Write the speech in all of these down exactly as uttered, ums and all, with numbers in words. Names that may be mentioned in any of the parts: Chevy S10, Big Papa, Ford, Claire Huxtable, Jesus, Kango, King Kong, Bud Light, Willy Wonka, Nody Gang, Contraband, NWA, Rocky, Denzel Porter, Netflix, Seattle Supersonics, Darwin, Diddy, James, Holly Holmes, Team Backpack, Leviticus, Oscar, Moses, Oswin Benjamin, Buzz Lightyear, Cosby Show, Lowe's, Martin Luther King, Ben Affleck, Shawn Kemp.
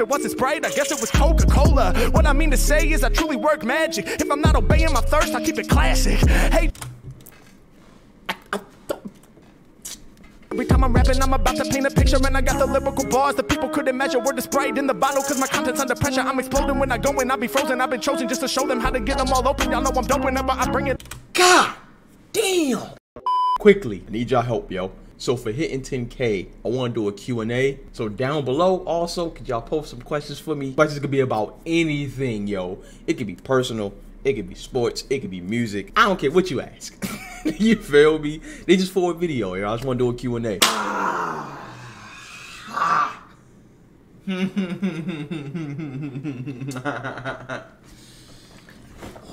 If it wasn't Sprite, I guess it was Coca-Cola. What I mean to say is I truly work magic. If I'm not obeying my thirst, I keep it classic. Hey. Every time I'm rapping, I'm about to paint a picture, and I got the lyrical bars the people couldn't measure. Word is Sprite in the bottle, cause my content's under pressure. I'm exploding when I go and I be frozen. I've been chosen just to show them how to get them all open. Y'all know I'm dope whenever I bring it. God damn. Quickly, I need y'all help, yo. So for hitting ten K, I want to do a Q and A. So down below, also, could y'all post some questions for me? Questions could be about anything, yo. It could be personal. It could be sports. It could be music. I don't care what you ask. You feel me? They just for a video, yo. I just want to do a Q and A.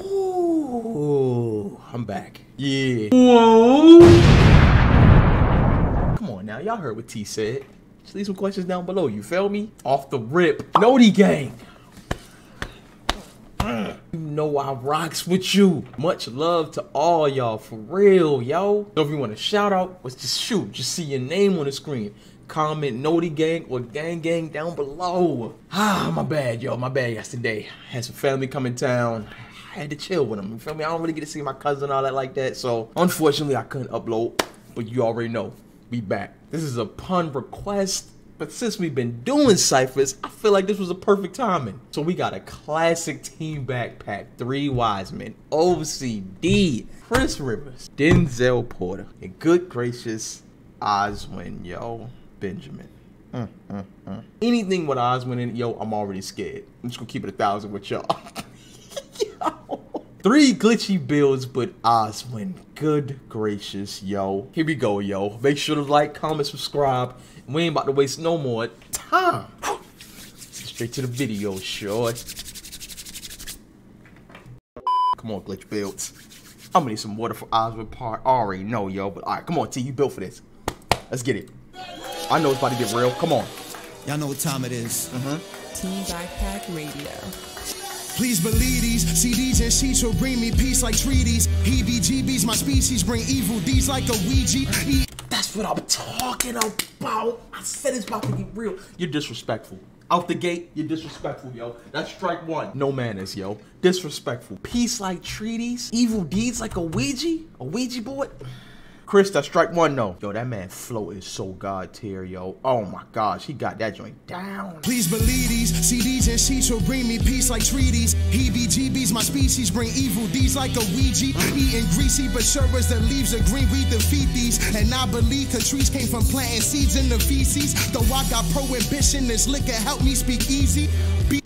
Ooh, I'm back. Yeah. Whoa. Come on now, y'all heard what T said. Just leave some questions down below, you feel me? Off the rip. Nody Gang. Mm. You know I rocks with you. Much love to all y'all, for real, yo. So if you want a shout out, let's just shoot. Just see your name on the screen. Comment Nody Gang or Gang Gang down below. Ah, my bad, yo. My bad yesterday. I had some family come in town. I had to chill with them, you feel me? I don't really get to see my cousin and all that like that. So unfortunately, I couldn't upload. But you already know. We back. This is a pun request, but since we've been doing ciphers, I feel like this was a perfect timing. So we got a classic Team Backpack, Three Wise Men, O C D, Chris Rivers, Denzel Porter, and good gracious Oswin, yo, Benjamin. Mm, mm, mm. Anything with Oswin in it, yo, I'm already scared. I'm just gonna keep it a thousand with y'all. Yo. Three glitchy builds, but Oswin, good gracious, yo. Here we go, yo. Make sure to like, comment, subscribe. We ain't about to waste no more time. Straight to the video, short. Come on, glitch builds. I'm gonna need some water for Oswin part. I already know, yo, but all right, come on, T, you built for this. Let's get it. I know it's about to get real, come on. Y'all know what time it is. Uh-huh. Team Backpack Radio. Please believe these C Ds and sheets will bring me peace like treaties. Heebie-jeebies, my species bring evil deeds like a Ouija. That's what I'm talking about. I said it's about to get real. You're disrespectful. Out the gate, you're disrespectful, yo. That's strike one. No manners, yo. Disrespectful. Peace like treaties. Evil deeds like a Ouija. A Ouija board. Chris, that's strike one, no. Yo, that man flow is so god-tier, yo. Oh my gosh, he got that joint down. Please believe these C Ds and sheets will bring me peace like treaties. Heebie-jeebies, my species bring evil deeds like a Ouija. Eating greasy, but sure as the leaves are green, we defeat these. And I believe the trees came from planting seeds in the feces. Though I got prohibition, this liquor help me speak easy. Be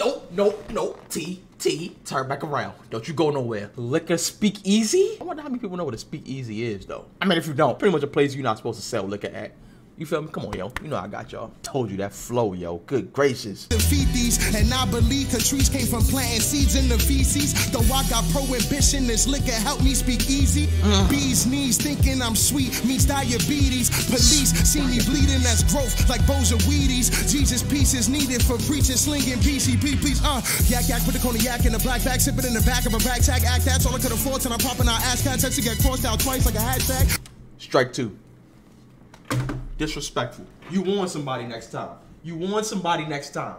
nope, nope, nope, T. T, turn back around. Don't you go nowhere. Liquor speakeasy? I wonder how many people know what a speakeasy is, though. I mean, if you don't, pretty much a place you're not supposed to sell liquor at. You feel me? Come on, yo. You know I got y'all. Told you that flow, yo. Good gracious. Defeat these, and I believe the trees came from planting seeds in the feces. Though I got prohibition, this liquor help me speak easy. Uh. Bees knees thinking I'm sweet means diabetes. Police see me bleeding, that's growth like bows of Wheaties. Jesus peace is needed for preaching, slinging P C P, please. Uh, yak yak, put the corner yak in the black bag, sip it in the back of a backpack. Act that's all I could afford till I'm popping our ass cats to get crossed out twice like a hashtag. Strike two. Disrespectful. You warn somebody next time. You warn somebody next time.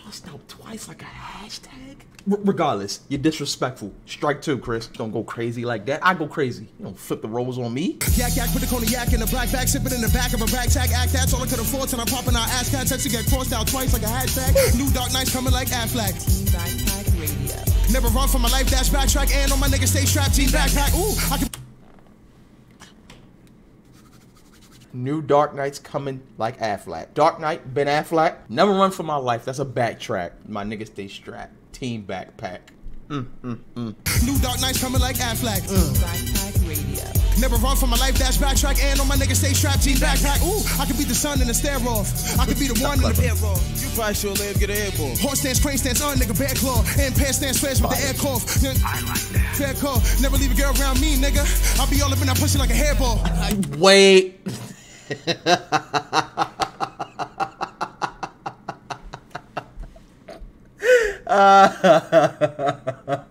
Crossed out twice like a hashtag? R regardless, you're disrespectful. Strike two, Chris. Don't go crazy like that. I go crazy. You don't flip the rolls on me. Yak yak, put the corner yak in the black bag, sip it in the back of a backpack. Act that's all I could afford till I'm popping our ass cats to get crossed out twice like a hashtag. New dark nights coming like Affleck. Team Backpack Radio. Never run for my life, dash backtrack, and on my niggas stay strapped. Team Backpack. Ooh, I can. New Dark Knight's coming like Affleck. Dark Knight, Ben Affleck. Never run for my life. That's a backtrack. My niggas stay strapped. Team Backpack. Mm, mm, mm. New Dark Knight's coming like Affleck. Mm. Backpack Radio. Never run for my life. Dash backtrack. And on my niggas stay strapped. Team Backpack. Ooh, I could be the sun in the stare off. I could be the one in the air off. You probably should live, get an air ball. Horse stance, crane stance, on nigga, bear claw. And pair stance, flash with the air cough. I like that. Fair call. Never leave a girl around me, nigga. I'll be all up and I push it like a hairball. Wait. uh,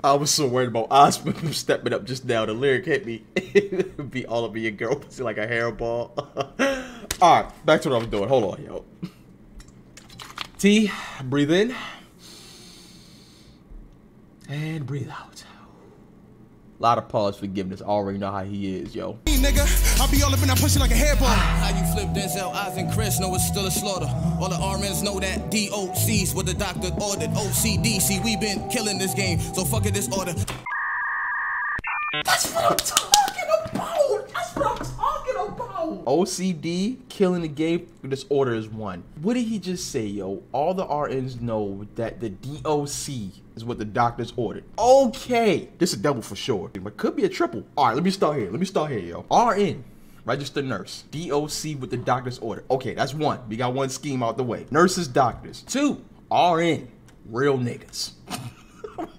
I was so worried about Oswin stepping up just now. The lyric hit me. Be all over your girl, see like a hairball. All right, back to what I was doing. Hold on, yo. T, breathe in. And breathe out. A lot of pause forgiveness. Already know how he is, yo. Nigga, I be all up in that pussy like a hairball. How you flip Denzel, Oz, and Chris know it's still a slaughter. All the R Ns know that D O C's what the doctor ordered. O C D, see, we been killing this game, so fuck it, this order. That's what I'm talking about. That's what I'm talking about. O C D, killing the game, disorder is one. What did he just say, yo? All the R Ns know that the D O C is what the doctors ordered. Okay, this is a double for sure, but could be a triple. All right, let me start here. Let me start here, yo. R N, registered nurse. D O C, with the doctor's order. Okay, that's one. We got one scheme out the way. Nurses, doctors. Two, R N, real niggas.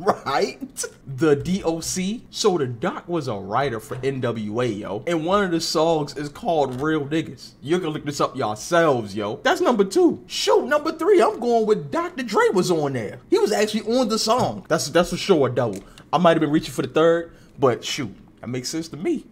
Right? The D O C. So the doc was a writer for N W A, yo. And one of the songs is called Real Niggas. You can look this up yourselves, yo. That's number two. Shoot, number three, I'm going with Doctor Dre was on there. He was actually on the song. That's, that's for sure a double. I might have been reaching for the third, but shoot, that makes sense to me.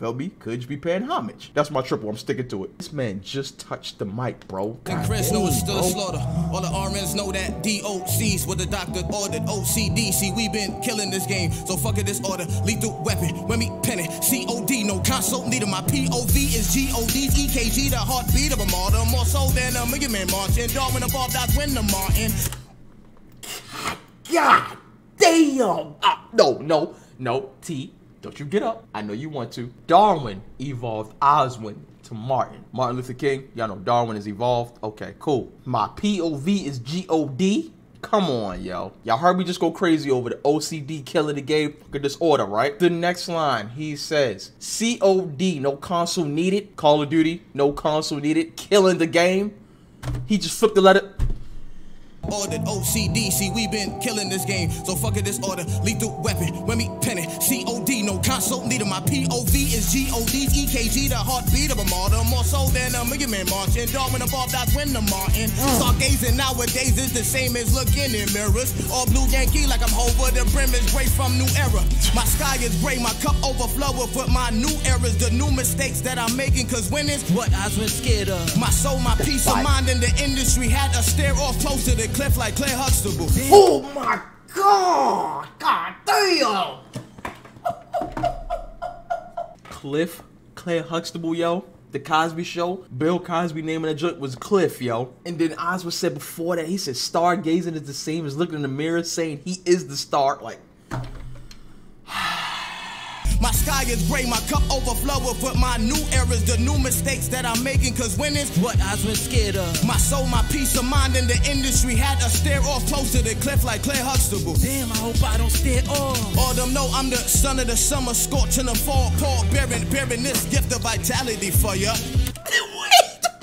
L B, could you be paying homage? That's my triple. I'm sticking to it. This man just touched the mic, bro. God, Chris knows it's still a slaughter. All the R Ns know that D O C's what the doctor ordered. O C D, see, we been killing this game, so fuck it, this order. Lethal weapon, when we pen it. C O D, no console needed. My P O V is G O D's, E K G, the heartbeat of a martyr. More so than a million man marching. Darwin evolved out when the Martin. God damn. Uh, no, no, no, T. Don't you get up. I know you want to. Darwin evolved Oswin to Martin. Martin Luther King. Y'all know Darwin is evolved. Okay, cool. My P O V is G O D. Come on, yo. Y'all heard me just go crazy over the O C D killing the game fucking disorder, right? The next line, he says, C O D, no console needed. Call of Duty, no console needed. Killing the game. He just flipped the letter. Ordered O C D, see, we been killing this game, so fuck it, this order. Lethal weapon, when we pen it. C O D, no console needed. My P O V is G O D's, E K G, the heartbeat of a martyr. More so than a million man marching. Darwin evolved out when the Martin. Stargazing nowadays is the same as looking in mirrors. All blue Yankee like I'm over. The brim is gray from new era. My sky is gray, my cup overflowing with my new errors. The new mistakes that I'm making, cause winning's what I was scared of. My soul, my peace of mind in the industry had a stare off close to the cliff like Claire Huxtable. Oh my god! God damn! Cliff, Claire Huxtable, yo. The Cosby Show. Bill Cosby naming that joint was Cliff, yo. And then Oz was said before that, he said stargazing is the same as looking in the mirror saying he is the star. Like, my sky is gray, my cup overflowing with my new errors, the new mistakes that I'm making, cause winning's what I was scared of. My soul, my peace of mind in the industry had a stare off close to the cliff like Claire Huxtable. Damn, I hope I don't stare off. All them know I'm the son of the summer, scorching the fall, Paul bearing, bearing this gift of vitality for ya. Wait,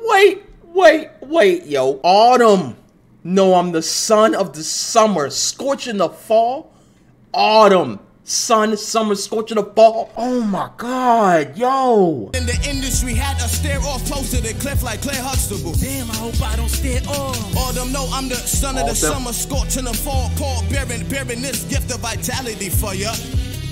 wait, wait, wait, wait, yo. Autumn, no, I'm the son of the summer, scorching the fall. Autumn. Sun, summer, scorching the ball. Oh my god, yo. In the industry had a stare off close to the cliff like Claire Huxtable. Damn, I hope I don't stare off. All them know I'm the son of the summer, scorching the fall, Paul bearing, bearing this gift of vitality for ya.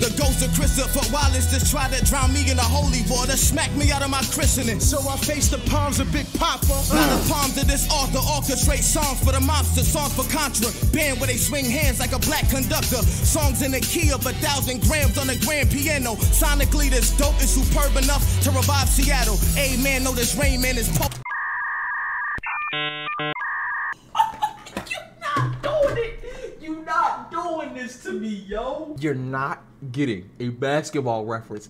The ghost of Christopher Wallace just tried to drown me in the holy water, smack me out of my christening. So I face the palms of Big Papa. Now the palms of this author orchestrate songs for the mobster, songs for Contraband, where they swing hands like a black conductor. Songs in the key of a thousand grams on a grand piano. Sonically, this dope is superb enough to revive Seattle. Hey, man, know this Rain Man is po- to me, yo. You're not getting a basketball reference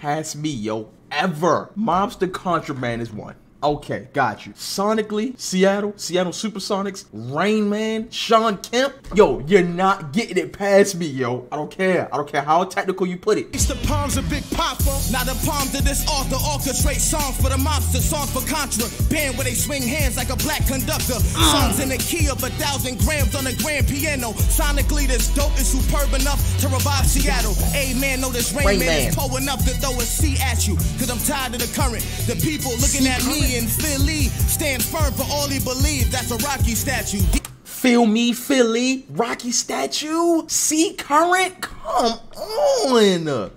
past me, yo, ever. Mobster Contraband is one. Okay, got you. Sonically, Seattle, Seattle Supersonics, Rain Man, Shawn Kemp. Yo, you're not getting it past me, yo. I don't care. I don't care how technical you put it. It's the palms of Big Papa. Now the palms of this author orchestrate songs for the mobster, songs for Contraband, where they swing hands like a black conductor. Songs in the key of a thousand grams on a grand piano. Sonically, this dope is superb enough to revive Seattle. Hey, man, know this Rain, Rain Man, Man is poor enough to throw a C at you, because I'm tired of the current. The people looking C at current. Me. In Philly, stands firm for all he believes. That's a Rocky statue. Feel me, Philly, Rocky statue, see current. Come on.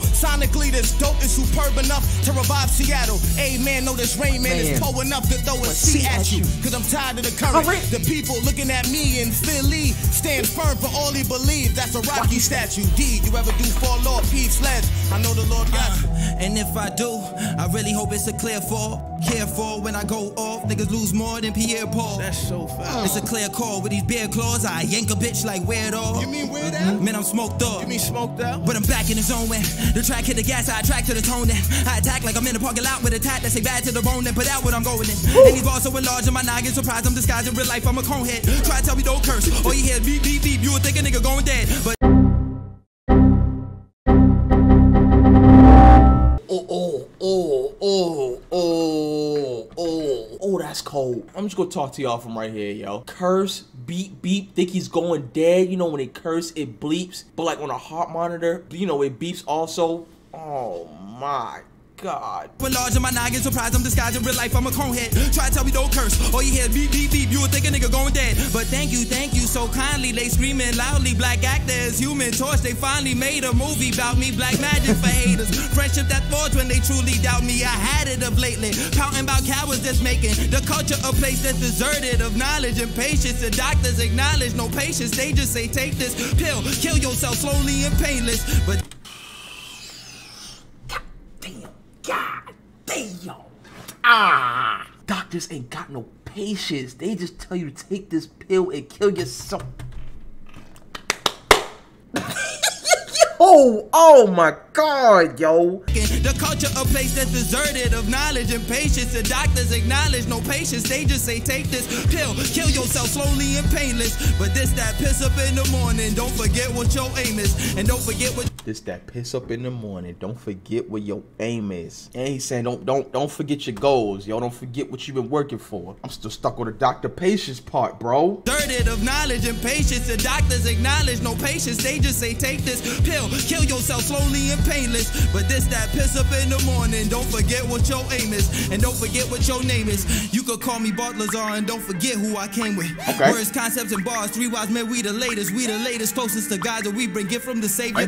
Sonically, this dope is superb enough to revive Seattle. Hey, man, no, this Rain Man, man. is poor enough to throw a C at you. Because I'm tired of the current. Right. The people looking at me in Philly stand firm for all he believes. That's a Rocky statue. D, you ever do fall off? P, slash. I know the Lord got you. Uh, and if I do, I really hope it's a clear fall. Careful when I go off. Niggas lose more than Pierre Paul. That's so fast. It's a clear call with these bear claws. I yank a bitch like Weird Al. You mean Weird Al? Man, I'm smoked up. You mean smoked out? But I'm back in the zone when the track hit the gas. I attract to the tone. Then I attack like I'm in the parking lot with a tat that say bad to the bone. Then put out what I'm going in. Woo. And he's also enlarging my noggin. Surprised I'm disguised in real life. I'm a conehead. Try to tell me don't curse. All you hear is beep, beep, beep. You would think a nigga going dead. But oh, oh, oh, oh, oh, oh, that's cold. I'm just gonna talk to y'all from right here, yo. Curse, beep, beep, think he's going dead. You know, when it curse, it bleeps. But like on a heart monitor, you know, it beeps also. Oh my God. We're large in my noggin, surprised I'm disguised in real life. I'm a conehead. Try to tell me don't curse. All you hear is beep, beep, beep. You would think a nigga going dead. But thank you, thank you so kindly. They screaming loudly. Black actors, human torch. They finally made a movie about me. Black magic for haters. Friendship that forged when they truly doubt me. I had it of lately. Counting about cowards that's making the culture a place that's deserted of knowledge and patience. The doctors acknowledge no patience. They just say take this pill. Kill yourself slowly and painless. But ah, doctors ain't got no patience. They just tell you to take this pill and kill yourself. Yo, oh my God, yo. The culture a place that's deserted of knowledge and patience. The doctors acknowledge no patience. They just say take this pill, kill yourself slowly and painless. But this that piss up in the morning. Don't forget what your aim is. And don't forget what This that piss up in the morning. Don't forget what your aim is. And he's saying don't don't don't forget your goals. Y'all don't forget what you've been working for. I'm still stuck on the doctor patience part, bro. Deserted of knowledge and patience. The doctors acknowledge no patience. They just say take this pill, kill yourself slowly and painless. But this that piss up in the morning. Don't forget what your aim is. And don't forget what your name is. You could call me Bart Lazar and don't forget who I came with. Okay. Words, concepts, and bars. Three wise men, we the latest. We the latest, closest to God that we bring gift from the Savior.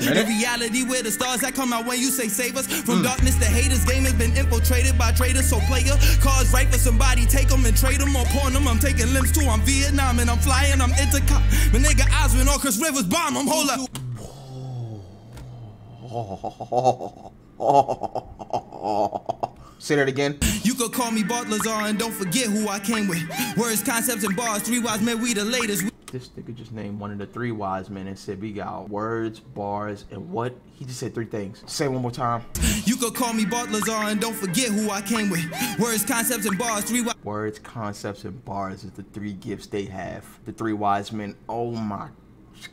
Reality where the stars that come out when you say save us from mm. darkness to haters. Game has been infiltrated by traitors, so player cars right for somebody, take them and trade them or pawn them. I'm taking limbs too. I'm Vietnam and I'm flying. I'm intercom. My nigga Oswin or Chris Rivers bomb. I'm hold up. Say that again. You could call me Bart Lazar and don't forget who I came with. Words, concepts, and bars. Three wise men, we the latest. We This nigga just named one of the three wise men and said we got words, bars, and what? He just said three things. Say it one more time. You could call me Bart Lazar and don't forget who I came with. Words, concepts, and bars. Three wise. Words, concepts, and bars is the three gifts they have. The three wise men. Oh my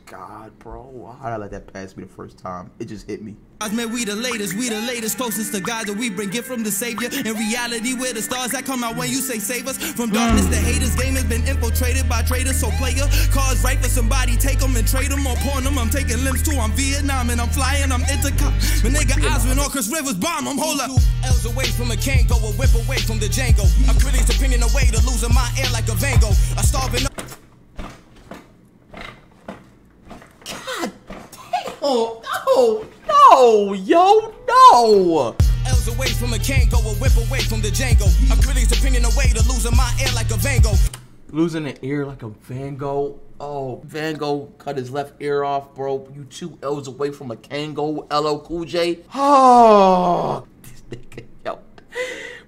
God, bro. How did I let that pass me the first time? It just hit me. Man, we the latest, we the latest, closest to God that we bring gift from the Savior. In reality, where the stars that come out when you say save us from darkness to haters. Game has been infiltrated by traitors, so player cars right for somebody, take them and trade them or pawn them. I'm taking limbs too. I'm Vietnam and I'm flying. I'm intercom. My nigga Oswin or Chris Rivers bomb. I'm hold up. L's away from a Kango, a whip away from the Django. I'm critics opinion away to losing my air like a Van Gogh. I starving. God damn! Oh no! No, yo, no. L's away from a Kango, a whip away from the Django. A critic's opinion away to losing my ear like a Van Gogh. Losing an ear like a Van Gogh? Oh, Van Gogh cut his left ear off, bro. You two L's away from a Kango, L L Cool J. Oh, this nigga, yo.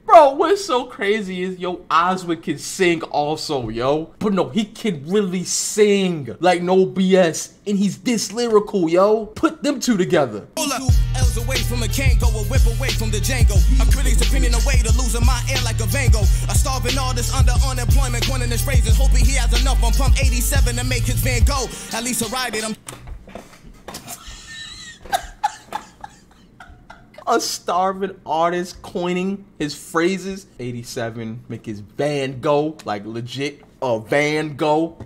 Bro, what's so crazy is, yo, Oswin can sing also, yo. But no, he can really sing. Like, no B S. And he's this lyrical, yo. Put them two together. L's away from a Kango, a whip away from the Django. A critic's opinion away to losing my air like a Van Gogh. A starving artist under unemployment, going in his raises. Hoping he has enough on pump eighty-seven to make his Van Gogh. At least I ride it, I'm... A starving artist coining his phrases. eighty-seven, make his Van Gogh, like legit, a uh, Van Gogh.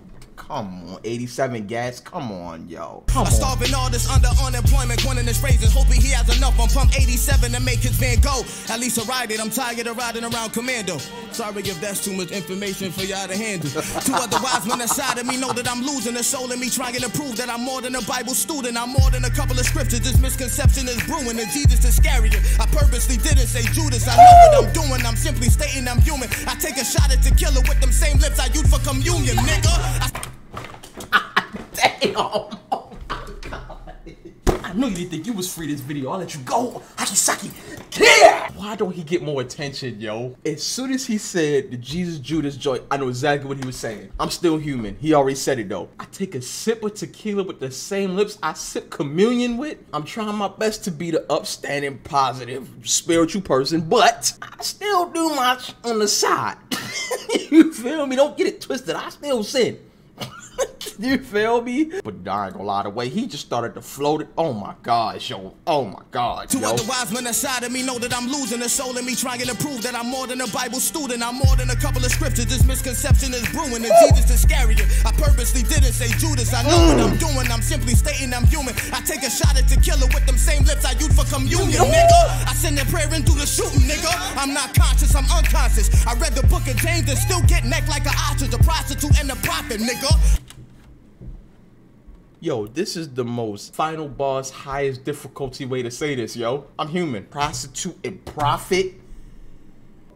Come on, eighty-seven gas. Come on, yo. Come I'm on. Starving all this under unemployment, grinding his raises, hoping he has enough. I'm pump eighty-seven to make his Van Gogh. At least I ride it. I'm tired of riding around commando. Sorry if that's too much information for y'all to handle. Two other wise men aside of me know that I'm losing the soul in me, trying to prove that I'm more than a Bible student. I'm more than a couple of scriptures. This misconception is brewing, and Jesus is scarier. I purposely didn't say Judas. I know what I'm doing. I'm simply stating I'm human. I take a shot at tequila with them same lips I used for communion, nigga. I Damn! Oh my God! I knew you didn't think you was free this video. I'll let you go. Hakisaki! Yeah! Why don't he get more attention, yo? As soon as he said the Jesus Judas joint, I know exactly what he was saying. I'm still human. He already said it though. I take a sip of tequila with the same lips I sip communion with. I'm trying my best to be the upstanding, positive, spiritual person, but I still do my sh on the side. You feel me? Don't get it twisted. I still sin. You feel me? But I ain't gonna lie, the way he just started to float it. Oh my gosh, yo. Oh my God. Two other wise men aside of me know that I'm losing the soul in me, trying to prove that I'm more than a Bible student. I'm more than a couple of scriptures. This misconception is brewing, and Jesus is scarier. I purposely didn't say Judas. I know mm. what I'm doing. I'm simply stating I'm human. I take a shot at tequila with them same lips I used for communion, nigga. I send a prayer and do the shooting, nigga. I'm not conscious, I'm unconscious. I read the book of James and still get necked like an ostrich, a prostitute and a prophet, nigga. Yo, this is the most final boss, highest difficulty way to say this, yo. I'm human. Prostitute and prophet.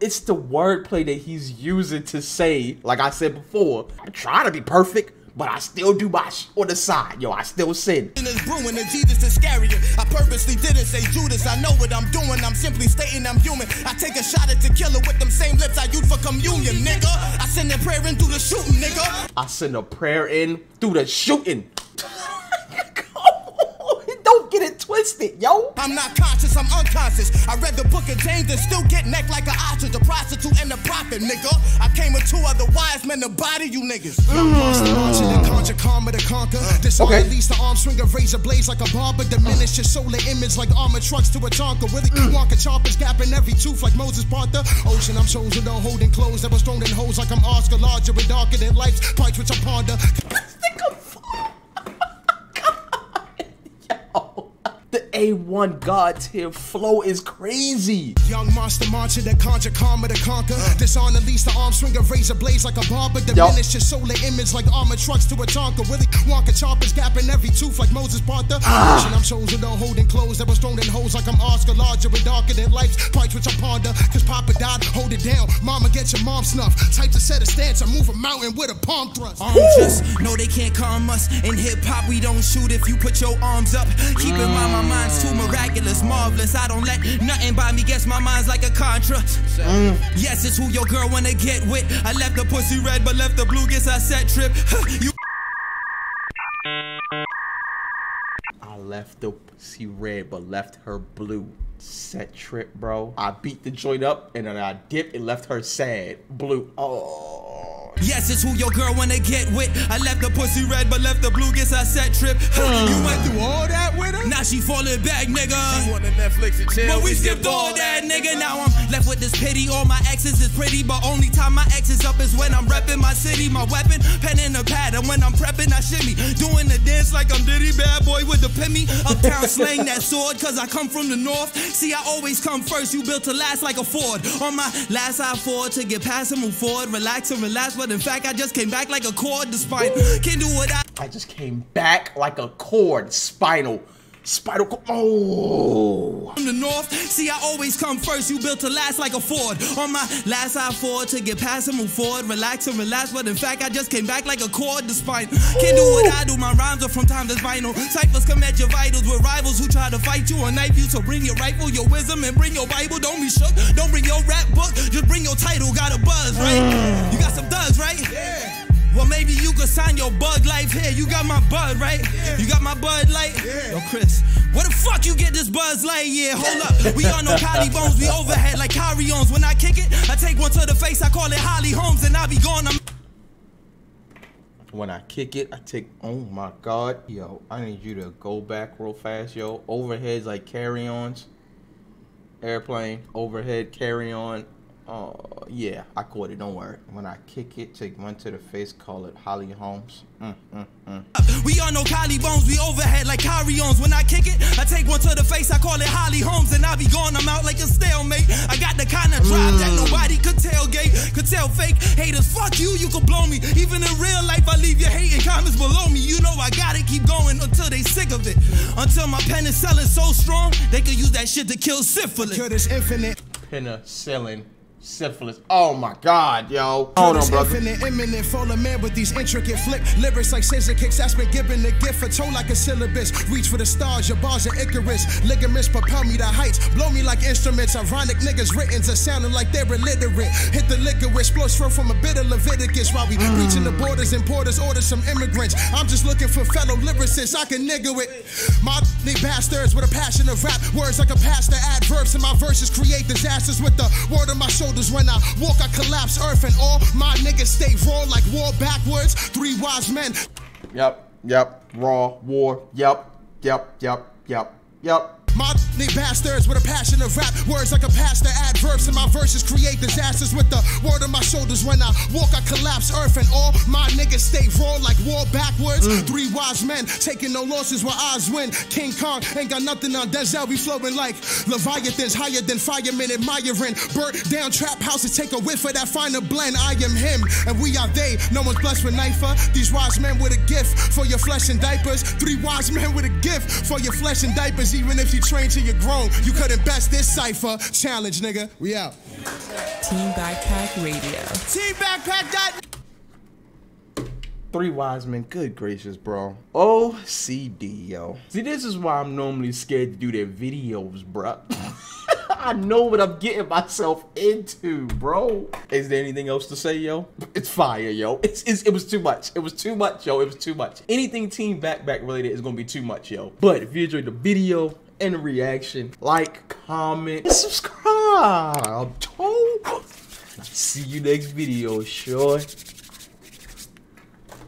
It's the wordplay that he's using to say, like I said before, I'm trying to be perfect, but I still do my sh on the side, yo. I still sin. It's brewing, and Jesus is scarier. I purposely didn't say Judas. I know what I'm doing. I'm simply stating I'm human. I take a shot at tequila with them same lips I used for communion, nigga. I send a prayer in through the shooting, nigga. I send a prayer in through the shooting. Don't get it twisted, yo. I'm not conscious, I'm unconscious. I read the book of James and still get necked like an ostrich, a prostitute and a prophet, nigga. I came with two other wise men to body you niggas. Okay. Release the arm swing of razor blades like a barber, diminish your solar image like armor trucks to a Tonka. Willy Wonka chompers gap in every tooth like Moses part the ocean. I'm chosen to holding clothes that was thrown in holes like I'm Oscar, larger and darker than life's parts which I ponder. A one God tier flow is crazy. Young monster marching that conjure karma to conquer. Dishonor leads the arm swing of razor blades like a barber. Diminish your solar image like armor trucks to a Tonka. Willy Wonka chompers gap in every tooth like Moses part the ocean. I'm chosen to holding clothes that was thrown in holes like I'm Oscar, larger and darker than life's parts which I ponder. Cause Papa died, hold it down. Mama get your mom snuff. Type to set a stance and move a mountain with a palm thrust. Arms us, no they can't calm us. In hip hop we don't shoot if you put your arms up. Keep in mind my mind too miraculous, marvelous. I don't let nothing by me. Guess my mind's like a Contra. Mm. Yes, it's who your girl wanna get with. I left the pussy red, but left the blue. Guess I set trip. You. I left the pussy red, but left her blue. Set trip, bro. I beat the joint up, and then I dipped and left her sad. Blue. Oh. Yes, it's who your girl wanna get with. I left the pussy red, but left the blue. Guess I set trip. Uh, you went through all that with her? Now she falling back, nigga. She wanted Netflix and chill. But we, we skipped, skipped all that, nigga. Now I'm left with this pity. All my exes is pretty, but only time my ex is up is when I'm repping my city. My weapon, pen in a pad, and when I'm prepping, I shimmy. Doing the dance like I'm Diddy, bad boy with the pimmy. Uptown slang that sword, cause I come from the north. See, I always come first. You built to last like a Ford. On my last I Ford to get past and move forward. Relax and relax, but in fact, I just came back like a cord, the spinal. Can do what I... I just came back like a cord, spinal. Spinal cord. Oh. From the north, see, I always come first. You built to last like a Ford. On my last I Ford to get past and move forward. Relax and relax, but in fact, I just came back like a cord, the spinal. Can do what I do. My rhymes are from time to vinyl. Cyphers come at your vitals with rivals who try to fight you or knife you. So bring your rifle, your wisdom, and bring your Bible. Don't be shook. Don't bring your rap book. Just bring your title. Got a buzz, right? Mm. You got some thugs, right? Yeah. Well, maybe you could sign your bug life here. You got my bud, right? Yeah. You got my Bud Light? Yeah. Yo, Chris, where the fuck you get this Buzz Light? Yeah, hold up. We are no collie bones. We overhead like carry-ons. When I kick it, I take one to the face. I call it Holly Holmes, and I be gone. I'm when I kick it, I take... Oh, my God. Yo, I need you to go back real fast, yo. Overheads like carry-ons. Airplane, overhead, carry-on. Oh, yeah, I caught it, don't worry. When I kick it, take one to the face, call it Holly Holmes. Mm, mm, mm. We are no collarbones, we overhead like carry-ons. When I kick it, I take one to the face, I call it Holly Holmes. And I be gone, I'm out like a stalemate. I got the kind of drive mm. that nobody could tailgate, could tell fake haters. Fuck you, you could blow me. Even in real life, I leave your hating comments below me. You know I gotta keep going until they sick of it. Until my pen is selling so strong, they could use that shit to kill syphilis. Kill this infinite. Penicillin. Syphilis. Oh my God, yo. Hold on, brother. Infinite, imminent, full of man with these intricate flip lyrics like scissor kicks. That's been given a gift for toe like a syllabus. Reach for the stars, your bars are Icarus. Ligaments propel me to heights, blow me like instruments. Ironic niggas written to sounding like they're illiterate. Hit the liquor with splosh from a bit of Leviticus while we mm. reaching the borders and porters order some immigrants. I'm just looking for fellow lyricists I can nigga with. My bastards with a passion of rap words like a pastor adverbs, and my verses create disasters with the word of my soul. When I walk, I collapse earth, and all my niggas stay raw like war backwards. Three wise men. Yep, yep, raw war. Yep, yep, yep, yep, yep. My bastards with a passion of rap words like a pastor adverbs, and my verses create disasters with the word on my shoulders. When I walk, I collapse earth, and all my niggas stay raw like war backwards. Mm. Three wise men taking no losses while odds win. King Kong ain't got nothing on Denzel. We flowing like Leviathans higher than firemen admiring. Burnt down trap houses, take a whiff of that finer blend. I am him and we are they. No one's blessed with knifer. These wise men with a gift for your flesh and diapers. Three wise men with a gift for your flesh and diapers. Even if you train to your grown, you couldn't best this cipher challenge, nigga. We out. Team Backpack Radio. Team Backpack. Three wise men. Good gracious, bro. O C D, yo. See, this is why I'm normally scared to do their videos, bro. I know what I'm getting myself into, bro. Is there anything else to say, yo? It's fire, yo. It's, it's it was too much. It was too much, yo. It was too much. Anything Team Backpack related is gonna be too much, yo. But if you enjoyed the video and the reaction, like, comment, and subscribe. I'll see you next video, sure.